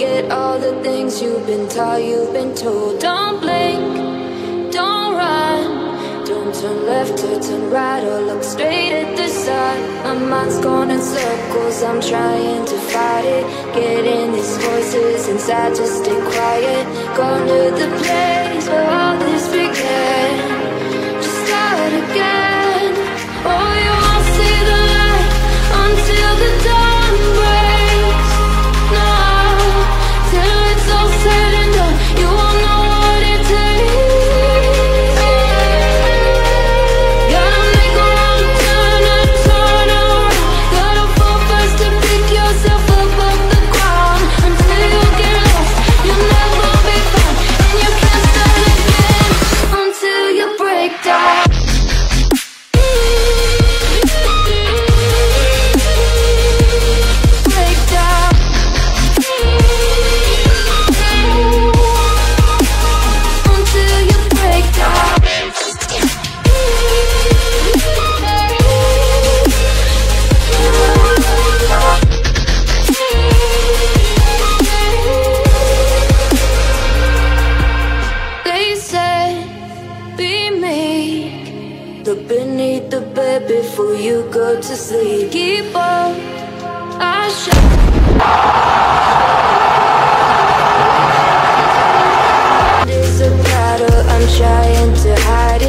forget all the things you've been taught, you've been told. Don't blink, don't run, don't turn left or turn right or look straight at the sun. My mind's going in circles, I'm trying to fight it. Getting these voices inside, just stay quiet. Gone to the place where all this began. Just start again. Oh, you won't see the light until the dawn. Before you go to sleep, keep on. I shall. It's a battle I'm trying to hide.